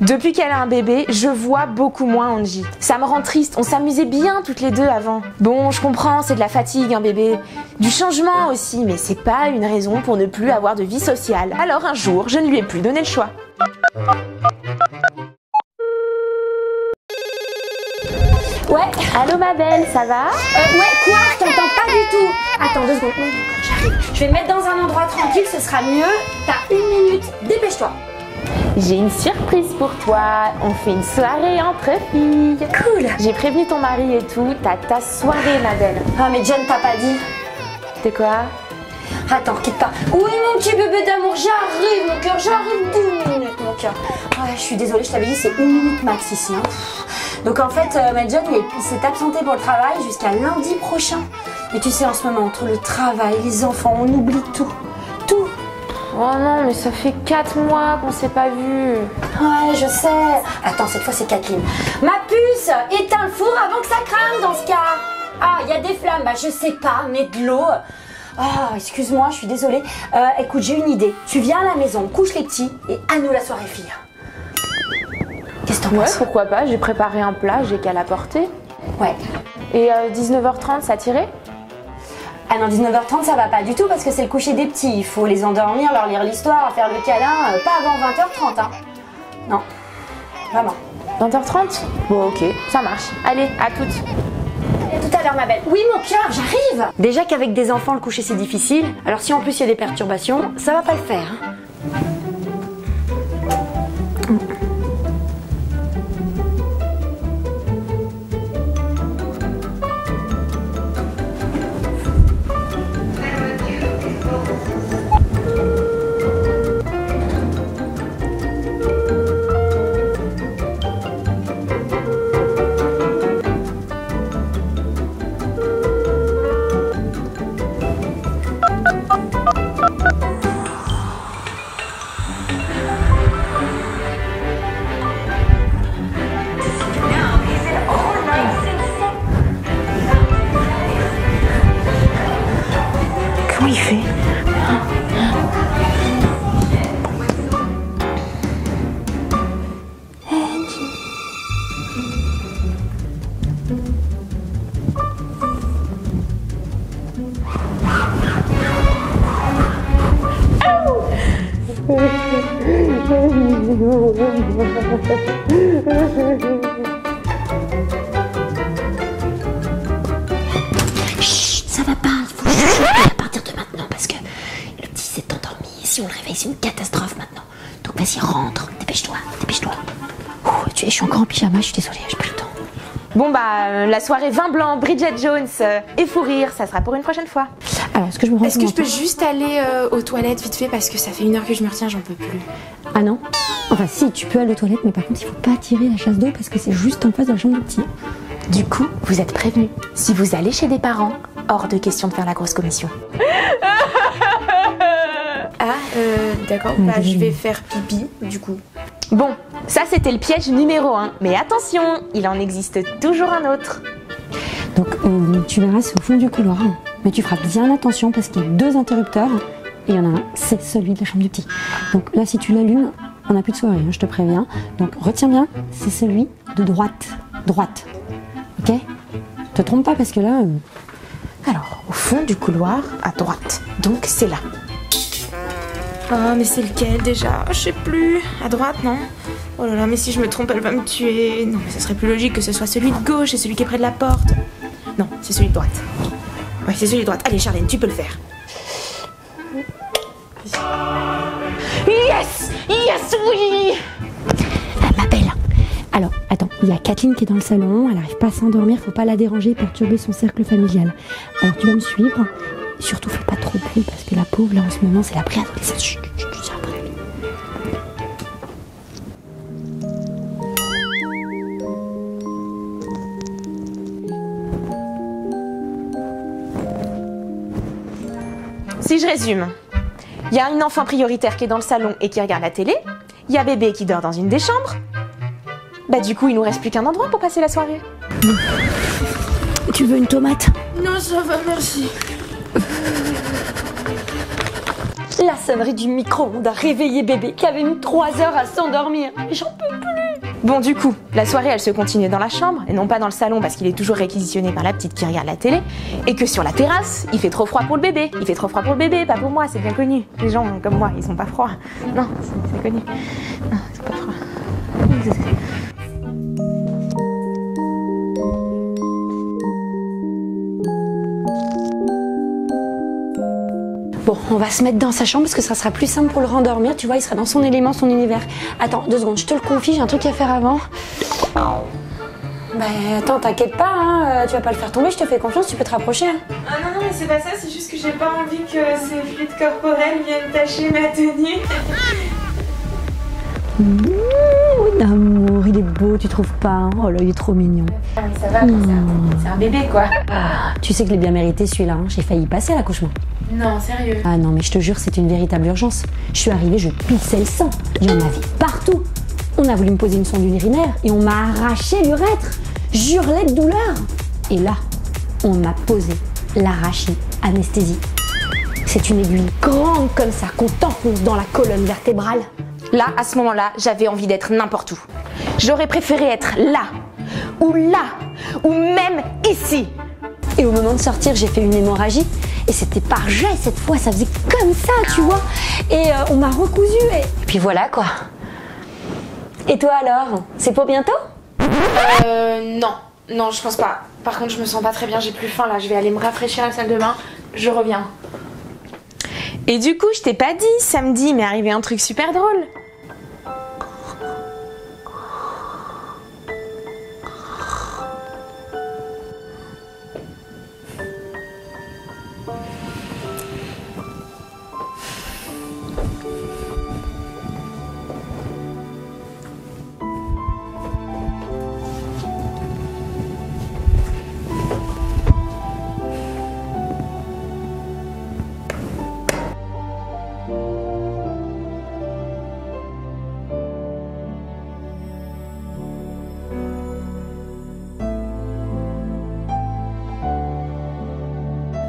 Depuis qu'elle a un bébé, je vois beaucoup moins Angie. Ça me rend triste, on s'amusait bien toutes les deux avant. Bon, je comprends, c'est de la fatigue un bébé, du changement aussi, mais c'est pas une raison pour ne plus avoir de vie sociale. Alors un jour, je ne lui ai plus donné le choix. Ouais, allô ma belle, ça va? Ouais, quoi? Je t'entends pas du tout. Attends 2 secondes, j'arrive. Je vais me mettre dans un endroit tranquille, ce sera mieux. T'as 1 minute, dépêche-toi. J'ai une surprise pour toi, on fait une soirée entre filles. Cool. J'ai prévenu ton mari et tout, t'as ta soirée ma belle. Ah mais John t'a pas dit. T'es quoi? Attends, quitte pas. Oui mon petit bébé d'amour, j'arrive mon cœur, j'arrive 2 minutes mon cœur. Ouais, je suis désolée, je t'avais dit c'est 1 minute max ici. Hein. Donc en fait, John il s'est absenté pour le travail jusqu'à lundi prochain. Mais tu sais en ce moment, entre le travail, les enfants, on oublie tout. Oh non, mais ça fait 4 mois qu'on s'est pas vu. Ouais, je sais. Attends, cette fois c'est Kathleen. Ma puce, éteins le four avant que ça crame dans ce cas. Ah, il y a des flammes, bah je sais pas, mets de l'eau. Ah, oh, excuse-moi, je suis désolée. Écoute, j'ai une idée. Tu viens à la maison, on couche les petits et à nous la soirée fille. Qu'est-ce que t'en penses? Ouais, pourquoi pas, j'ai préparé un plat, j'ai qu'à l'apporter. Ouais. Et 19h30, ça tirait? Ah non, 19h30 ça va pas du tout parce que c'est le coucher des petits. Il faut les endormir, leur lire l'histoire, faire le câlin, pas avant 20h30 hein. Non, vraiment. 20h30? Bon ok, ça marche. Allez, à toutes. À tout à l'heure ma belle. Oui mon cœur, j'arrive. Déjà qu'avec des enfants le coucher c'est difficile, alors si en plus il y a des perturbations, ça va pas le faire. Chut, ça va pas, il faut juste à partir de maintenant parce que le petit s'est endormi et si on le réveille c'est une catastrophe maintenant. Donc vas-y rentre, dépêche-toi, dépêche-toi. Je suis encore en pyjama, je suis désolée, j'ai pas le temps. Bon bah la soirée vin blanc, Bridget Jones et fou rire, ça sera pour une prochaine fois. Alors est-ce que je me rends compte? Est-ce que je peux juste aller aux toilettes vite fait parce que ça fait 1 heure que je me retiens, j'en peux plus. Ah non? Enfin si, tu peux aller aux toilettes, mais par contre il faut pas tirer la chasse d'eau parce que c'est juste en face de la chambre du petit. Du coup, vous êtes prévenus. Si vous allez chez des parents, hors de question de faire la grosse commission. Ah, d'accord, bah, je vais faire pipi, du coup. Bon, ça c'était le piège numéro 1. Mais attention, il en existe toujours un autre. Donc tu verras, c'est au fond du couloir. Hein. Mais tu feras bien attention parce qu'il y a 2 interrupteurs. Et il y en a un, c'est celui de la chambre du petit. Donc là, si tu l'allumes, on n'a plus de soirée, hein, je te préviens. Donc retiens bien, c'est celui de droite. Droite. Ok? Te trompe pas parce que là... Alors, au fond du couloir, à droite. Donc c'est là. Ah, mais c'est lequel déjà? Je sais plus. À droite, non? Oh là là, mais si je me trompe, elle va me tuer. Non, mais ça serait plus logique que ce soit celui de gauche et celui qui est près de la porte. Non, c'est celui de droite. Ouais, c'est celui de droite. Allez, Charlène, tu peux le faire. Yes! Yes, oui! Ma belle. Alors, attends, il y a Kathleen qui est dans le salon. Elle n'arrive pas à s'endormir. Faut pas la déranger et perturber son cercle familial. Alors, tu vas me suivre. Surtout, fais pas trop de bruit parce que la pauvre, là en ce moment, c'est la préadolescence. Chut, chut, chut, après. Si je résume, il y a une enfant prioritaire qui est dans le salon et qui regarde la télé. Il y a bébé qui dort dans une des chambres. Bah, du coup, il nous reste plus qu'un endroit pour passer la soirée. Tu veux une tomate? Non, ça va, merci. La sonnerie du micro-ondes a réveillé bébé qui avait mis 3 heures à s'endormir. J'en peux plus. Bon, du coup, la soirée, elle se continue dans la chambre et non pas dans le salon parce qu'il est toujours réquisitionné par la petite qui regarde la télé et que sur la terrasse, il fait trop froid pour le bébé. Il fait trop froid pour le bébé, pas pour moi, c'est bien connu. Les gens comme moi, ils sont pas froids. Non, c'est connu. Non, ils sont pas froids. Bon, on va se mettre dans sa chambre parce que ça sera plus simple pour le rendormir. Tu vois, il sera dans son élément, son univers. Attends, 2 secondes, je te le confie, j'ai un truc à faire avant. Bah attends, t'inquiète pas, hein, tu vas pas le faire tomber, je te fais confiance, tu peux te rapprocher. Hein. Ah non, non, mais c'est pas ça, c'est juste que j'ai pas envie que ces fluides corporels viennent tacher ma tenue. Oui, d'amour, il est beau, tu trouves pas hein? Oh là, il est trop mignon. Ah, mais ça va, c'est un bébé, quoi. Ah, tu sais que je l'ai bien mérité, celui-là. Hein. J'ai failli passer à l'accouchement. Non, sérieux. Ah non, mais je te jure, c'est une véritable urgence. Je suis arrivée, je pissais le sang. Il y en avait partout. On a voulu me poser une sonde urinaire et on m'a arraché l'urètre. J'hurlais de douleur. Et là, on m'a posé l'arraché-anesthésie. C'est une aiguille grande comme ça qu'on t'enfonce dans la colonne vertébrale. Là, à ce moment-là, j'avais envie d'être n'importe où. J'aurais préféré être là, ou même ici. Et au moment de sortir, j'ai fait une hémorragie. Et c'était par jet cette fois, ça faisait comme ça, tu vois. Et on m'a recousu et puis voilà, quoi. Et toi alors, c'est pour bientôt? Non, je pense pas. Par contre, je me sens pas très bien, j'ai plus faim là. Je vais aller me rafraîchir à la salle de bain, je reviens. Et du coup, je t'ai pas dit, samedi, mais arrivé un truc super drôle.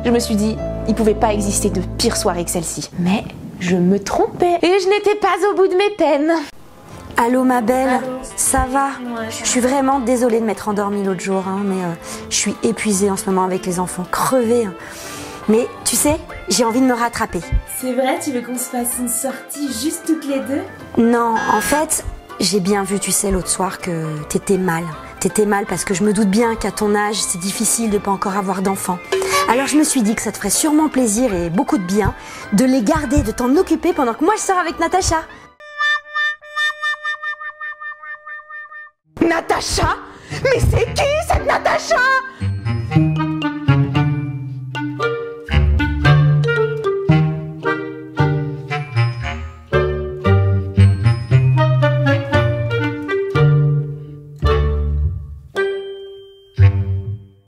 Je me suis dit, il pouvait pas exister de pire soirée que celle-ci. Mais je me trompais. Et je n'étais pas au bout de mes peines. Allô ma belle, allô. Ça va ouais. Je suis vraiment désolée de m'être endormie l'autre jour, hein, mais je suis épuisée en ce moment avec les enfants, crevée. Hein. Mais tu sais, j'ai envie de me rattraper. C'est vrai, tu veux qu'on se fasse une sortie juste toutes les deux? Non, en fait, j'ai bien vu, tu sais, l'autre soir que t'étais mal. T'étais mal parce que je me doute bien qu'à ton âge, c'est difficile de pas encore avoir d'enfants. Alors je me suis dit que ça te ferait sûrement plaisir et beaucoup de bien de les garder, de t'en occuper pendant que moi je sors avec Natacha. Natacha? Mais c'est qui cette Natacha?